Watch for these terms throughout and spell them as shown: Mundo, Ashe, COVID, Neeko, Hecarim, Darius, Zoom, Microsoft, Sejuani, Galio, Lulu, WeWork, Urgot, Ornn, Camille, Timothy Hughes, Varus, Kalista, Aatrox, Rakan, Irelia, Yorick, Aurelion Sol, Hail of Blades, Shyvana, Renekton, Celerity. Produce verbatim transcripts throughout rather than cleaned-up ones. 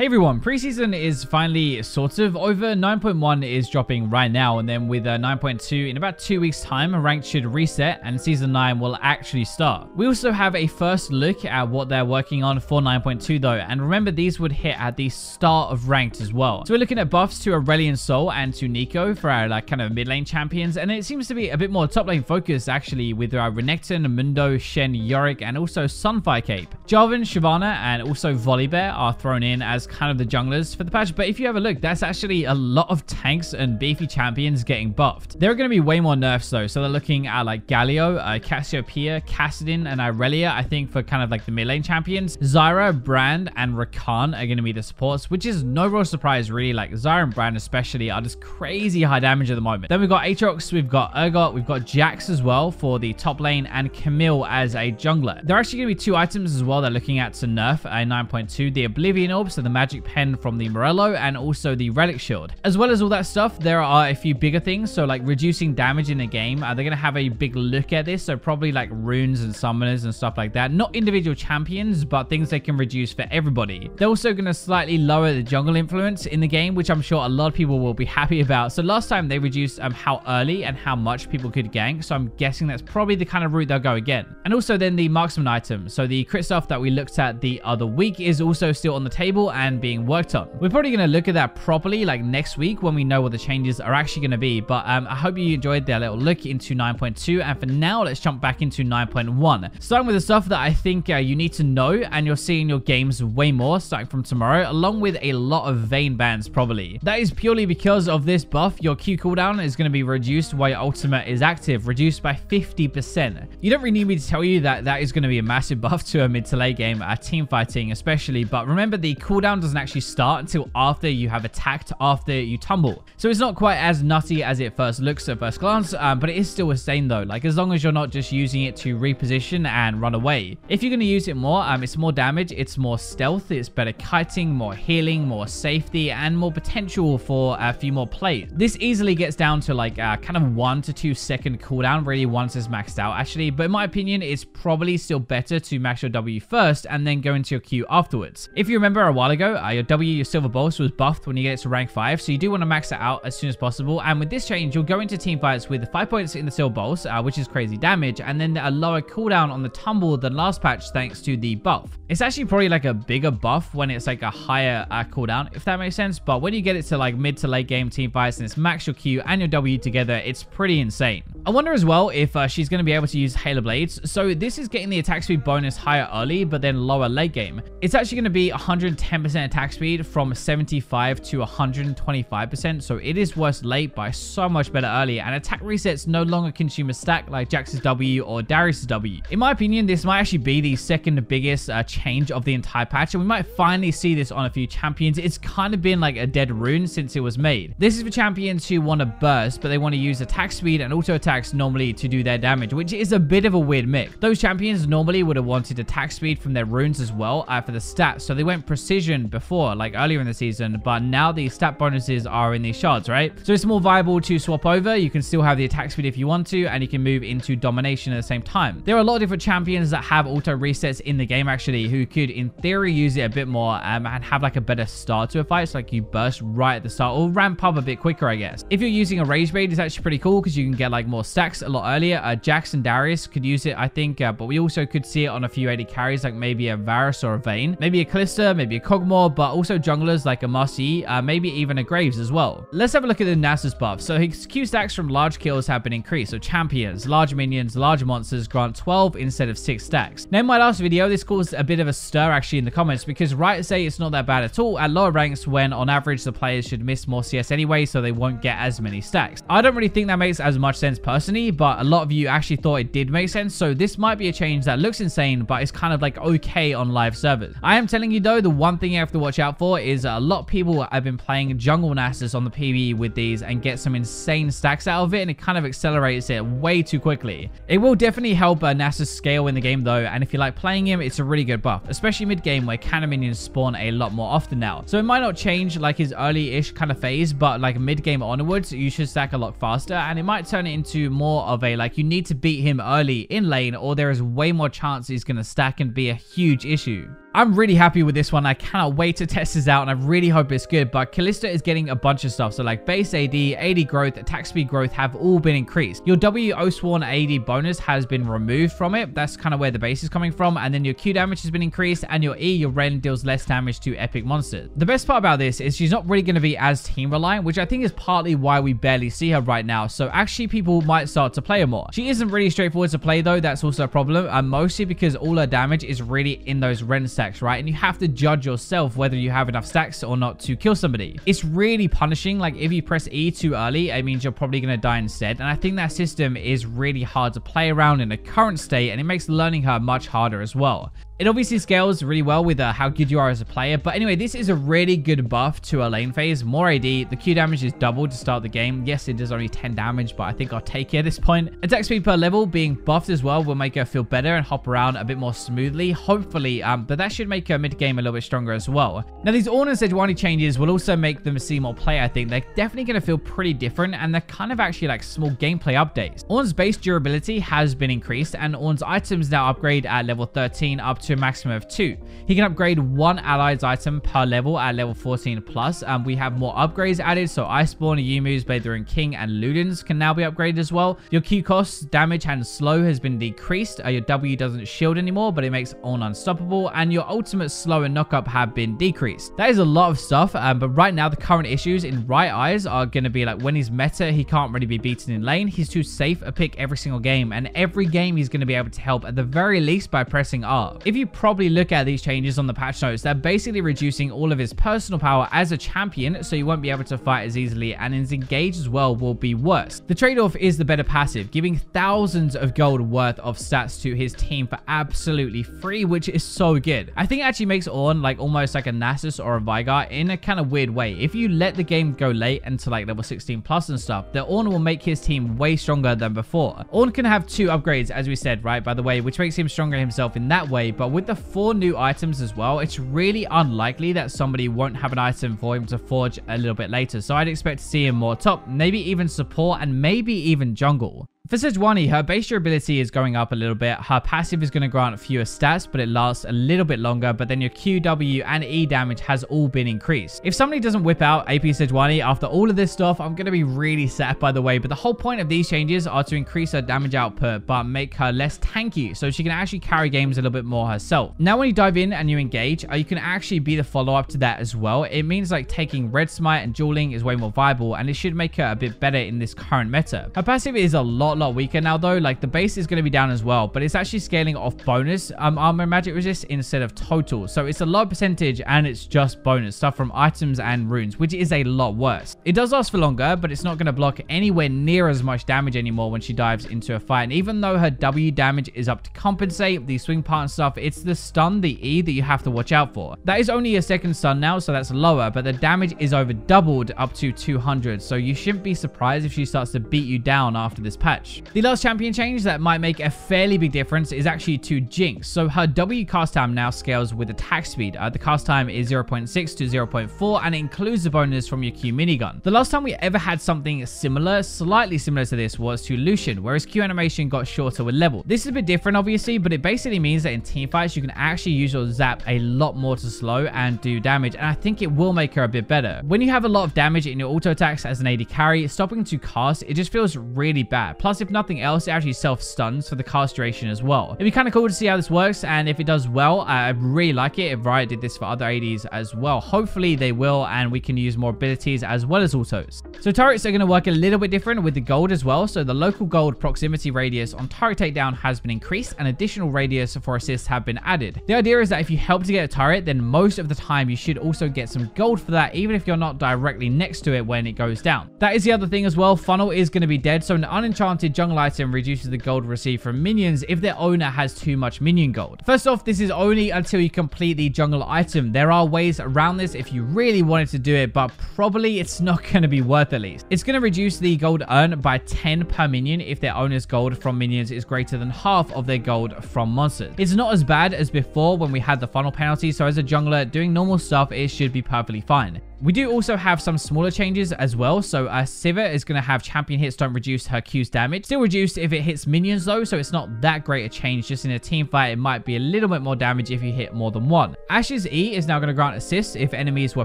Hey everyone, preseason is finally sort of over. nine point one is dropping right now, and then with uh, nine point two in about two weeks time, ranked should reset and season nine will actually start. We also have a first look at what they're working on for nine point two though, and remember these would hit at the start of ranked as well. So we're looking at buffs to Aurelion Sol and to Neeko for our like kind of mid lane champions, and it seems to be a bit more top lane focused actually with our Renekton, Mundo, Shen, Yorick, and also Sunfire Cape. Jarvan, Shyvana, and also Volibear are thrown in as kind of the junglers for the patch, but if you have a look, that's actually a lot of tanks and beefy champions getting buffed. There are going to be way more nerfs though, so they're looking at like Galio, uh, Cassiopeia, Kassadin, and Irelia, I think, for kind of like the mid lane champions. Zyra, Brand, and Rakan are going to be the supports, which is no real surprise really. Like Zyra and Brand especially are just crazy high damage at the moment. Then we've got Aatrox, we've got Urgot, we've got Jax as well for the top lane, and Camille as a jungler. There are actually going to be two items as well they're looking at to nerf at nine point two, the Oblivion Orb, so the magic pen from the Morello, and also the Relic Shield. As well as all that stuff, there are a few bigger things, so like reducing damage in a game. Uh, they're going to have a big look at this, so probably like runes and summoners and stuff like that. Not individual champions, but things they can reduce for everybody. They're also going to slightly lower the jungle influence in the game, which I'm sure a lot of people will be happy about. So last time they reduced um, how early and how much people could gank, so I'm guessing that's probably the kind of route they'll go again. And also then the marksman item, so the crit stuff that we looked at the other week is also still on the table and being worked on. We're probably going to look at that properly like next week when we know what the changes are actually going to be, but um, I hope you enjoyed that little look into nine point two, and for now let's jump back into nine point one, starting with the stuff that I think uh, you need to know and you'll see in your games way more starting from tomorrow, along with a lot of Vayne bans probably. That is purely because of this buff. Your Q cooldown is going to be reduced while your ultimate is active, reduced by fifty percent. You don't really need me to tell you that that is going to be a massive buff to a mid to late game, uh, team fighting especially, but remember the cooldown doesn't actually start until after you have attacked, after you tumble. So it's not quite as nutty as it first looks at first glance, um, but it is still insane though, like as long as you're not just using it to reposition and run away. If you're going to use it more, um, it's more damage, it's more stealth, it's better kiting, more healing, more safety, and more potential for a few more plays. This easily gets down to like uh, kind of one to two second cooldown really once it's maxed out actually, but in my opinion it's probably still better to max your W first and then go into your Q afterwards. If you remember a while ago, Uh, your W, your Silver Bolts, was buffed when you get to rank five, so you do want to max it out as soon as possible, and with this change you'll go into teamfights with five points in the Silver Bolts, uh, which is crazy damage, and then a lower cooldown on the tumble than last patch thanks to the buff. It's actually probably like a bigger buff when it's like a higher uh, cooldown, if that makes sense, but when you get it to like mid to late game teamfights and it's max your Q and your W together, it's pretty insane. I wonder as well if uh, she's going to be able to use Hail of Blades, so this is getting the attack speed bonus higher early but then lower late game. It's actually going to be one hundred ten percent attack speed from seventy-five to one hundred twenty-five percent, so it is worse late by so much better early, and attack resets no longer consume a stack like Jax's W or Darius's W. In my opinion, this might actually be the second biggest uh, change of the entire patch, and we might finally see this on a few champions. It's kind of been like a dead rune since it was made. This is for champions who want to burst, but they want to use attack speed and auto attacks normally to do their damage, which is a bit of a weird mix. Those champions normally would have wanted attack speed from their runes as well uh, for the stats, so they went precision before, like earlier in the season, but now the stat bonuses are in these shards, right? So it's more viable to swap over. You can still have the attack speed if you want to, and you can move into domination at the same time. There are a lot of different champions that have auto resets in the game actually, who could in theory use it a bit more um, and have like a better start to a fight. So like you burst right at the start or ramp up a bit quicker, I guess. If you're using a rage raid, it's actually pretty cool because you can get like more stacks a lot earlier. Uh, Jax and Darius could use it, I think, uh, but we also could see it on a few A D carries, like maybe a Varus or a Vayne, maybe a Callista, maybe a Cogmore, but also junglers like a Marcy, uh, maybe even a Graves as well. Let's have a look at the Nasus buff. So his Q stacks from large kills have been increased. So champions, large minions, large monsters grant twelve instead of six stacks. Now in my last video, this caused a bit of a stir actually in the comments because right say it's not that bad at all at lower ranks when on average the players should miss more C S anyway, so they won't get as many stacks. I don't really think that makes as much sense personally, but a lot of you actually thought it did make sense. So this might be a change that looks insane, but it's kind of like okay on live servers. I am telling you though, the one thing I have to watch out for is a lot of people have been playing jungle Nasus on the P V E with these and get some insane stacks out of it, and it kind of accelerates it way too quickly. It will definitely help uh, Nasus scale in the game though, and if you like playing him, it's a really good buff, especially mid game where cannon minions spawn a lot more often now. So it might not change like his early-ish kind of phase, but like mid game onwards you should stack a lot faster, and it might turn it into more of a like you need to beat him early in lane or there is way more chance he's going to stack and be a huge issue. I'm really happy with this one. I cannot wait to test this out, and I really hope it's good. But Kalista is getting a bunch of stuff. So like base A D, A D growth, attack speed growth have all been increased. Your W O Sworn A D bonus has been removed from it. That's kind of where the base is coming from. And then your Q damage has been increased, and your E, your Ren, deals less damage to epic monsters. The best part about this is she's not really going to be as team reliant, which I think is partly why we barely see her right now. So actually people might start to play her more. She isn't really straightforward to play though. That's also a problem, and mostly because all her damage is really in those Ren stats. Stacks, right? And you have to judge yourself whether you have enough stacks or not to kill somebody. It's really punishing. Like if you press E too early, it means you're probably going to die instead. And I think that system is really hard to play around in the current state, and it makes learning her much harder as well. It obviously scales really well with uh, how good you are as a player. But anyway, this is a really good buff to our lane phase. More A D. The Q damage is doubled to start the game. Yes, it does only ten damage, but I think I'll take it at this point. Attack speed per level being buffed as well will make her feel better and hop around a bit more smoothly, hopefully. Um, but that should make her mid-game a little bit stronger as well. Now, these Ornn and Sejuani changes will also make them see more play, I think. They're definitely going to feel pretty different, and they're kind of actually like small gameplay updates. Ornn's base durability has been increased, and Ornn's items now upgrade at level thirteen up to a maximum of two. He can upgrade one allied's item per level at level fourteen plus. Um, we have more upgrades added, so Iceborne, Yumu's, Bladerin King, and Ludens can now be upgraded as well. Your Q cost, damage, and slow has been decreased. Uh, your W doesn't shield anymore, but it makes Ornn unstoppable, and your ultimate slow and knockup have been decreased. That is a lot of stuff, um, but right now the current issues in Right Eyes are going to be like when he's meta, he can't really be beaten in lane. He's too safe a pick every single game, and every game he's going to be able to help at the very least by pressing R. If you probably look at these changes on the patch notes, they're basically reducing all of his personal power as a champion, so you won't be able to fight as easily, and his engage as well will be worse. The trade-off is the better passive, giving thousands of gold worth of stats to his team for absolutely free, which is so good. I think it actually makes Ornn like almost like a Nasus or a Volibear in a kind of weird way. If you let the game go late into like level sixteen plus and stuff, the Ornn will make his team way stronger than before. Ornn can have two upgrades, as we said, right, by the way, which makes him stronger himself in that way. But with the four new items as well, it's really unlikely that somebody won't have an item for him to forge a little bit later. So I'd expect to see him more top, maybe even support, and maybe even jungle. For Sejuani, her base durability is going up a little bit. Her passive is going to grant fewer stats, but it lasts a little bit longer. But then your Q, W, and E damage has all been increased. If somebody doesn't whip out A P Sejuani after all of this stuff, I'm going to be really sad, by the way. But the whole point of these changes are to increase her damage output, but make her less tanky, so she can actually carry games a little bit more herself. Now, when you dive in and you engage, you can actually be the follow-up to that as well. It means like taking Red Smite and dueling is way more viable, and it should make her a bit better in this current meta. Her passive is a lot lot weaker now though. Like the base is going to be down as well, but it's actually scaling off bonus um armor and magic resist instead of total, so it's a low percentage, and it's just bonus stuff from items and runes, which is a lot worse. It does last for longer, but it's not going to block anywhere near as much damage anymore when she dives into a fight. And even though her W damage is up to compensate the swing part and stuff, it's the stun, the E, that you have to watch out for. That is only a second stun now, so that's lower, but the damage is over doubled up to two hundred, so you shouldn't be surprised if she starts to beat you down after this patch. The last champion change that might make a fairly big difference is actually to Jinx. So her W cast time now scales with attack speed. Uh, the cast time is zero point six to zero point four, and it includes the bonus from your Q minigun. The last time we ever had something similar, slightly similar to this, was to Lucian, whereas Q animation got shorter with level. This is a bit different, obviously, but it basically means that in teamfights, you can actually use your zap a lot more to slow and do damage, and I think it will make her a bit better. When you have a lot of damage in your auto attacks as an A D carry, stopping to cast, it just feels really bad. Plus, if nothing else, it actually self-stuns for the cast duration as well. It'd be kind of cool to see how this works, and if it does well, I really like it. If Riot did this for other A Ds as well, hopefully they will, and we can use more abilities as well as autos. So turrets are going to work a little bit different with the gold as well. So the local gold proximity radius on turret takedown has been increased, and additional radius for assists have been added. The idea is that if you help to get a turret, then most of the time you should also get some gold for that, even if you're not directly next to it when it goes down. That is the other thing as well. Funnel is going to be dead, so an unenchanted jungle item reduces the gold received from minions if their owner has too much minion gold. First off, this is only until you complete the jungle item. There are ways around this if you really wanted to do it, but probably it's not going to be worth at least. It's going to reduce the gold earned by ten per minion if their owner's gold from minions is greater than half of their gold from monsters. It's not as bad as before when we had the funnel penalty, so as a jungler doing normal stuff, it should be perfectly fine. We do also have some smaller changes as well. So uh, Sivir is going to have champion hits don't reduce her Q's damage. Still reduced if it hits minions though, so it's not that great a change. Just in a team fight, it might be a little bit more damage if you hit more than one. Ash's E is now going to grant assists if enemies were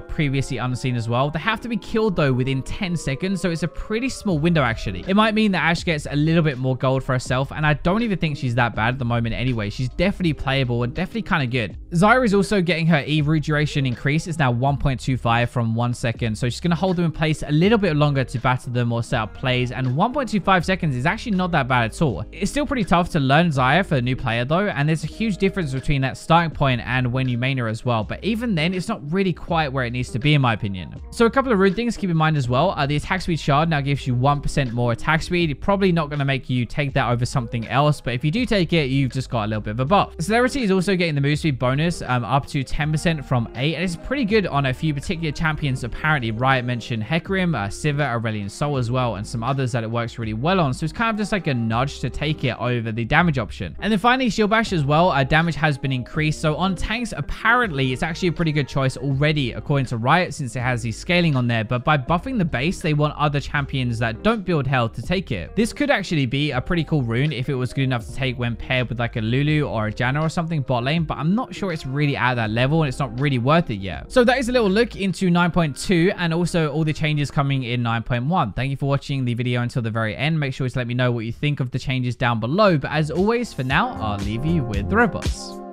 previously unseen as well. They have to be killed though within ten seconds, so it's a pretty small window actually. It might mean that Ash gets a little bit more gold for herself, and I don't even think she's that bad at the moment anyway. She's definitely playable and definitely kind of good. Zyra is also getting her E root duration increase. It's now one point two five from one second, so she's going to hold them in place a little bit longer to battle them or set up plays, and one point two five seconds is actually not that bad at all. It's still pretty tough to learn Zyra for a new player though, and there's a huge difference between that starting point and when you main her as well, but even then it's not really quite where it needs to be in my opinion. So a couple of rude things to keep in mind as well. Uh, the attack speed shard now gives you one percent more attack speed. It's probably not going to make you take that over something else, but if you do take it, you've just got a little bit of a buff. Celerity is also getting the move speed bonus um, up to ten percent from eight, and it's pretty good on a few particular champions. Apparently Riot mentioned Hecarim, uh, Sivir, Aurelion Sol as well, and some others that it works really well on, so it's kind of just like a nudge to take it over the damage option. And then finally Shield Bash as well. Uh, damage has been increased, so on tanks apparently it's actually a pretty good choice already according to Riot, since it has the scaling on there, but by buffing the base they want other champions that don't build health to take it. This could actually be a pretty cool rune if it was good enough to take when paired with like a Lulu or a Janna or something bot lane, but I'm not sure it's really at that level and it's not really worth it yet. So that is a little look into nine point two and also all the changes coming in nine point one. Thank you for watching the video until the very end. Make sure to let me know what you think of the changes down below, but as always for now I'll leave you with the robots.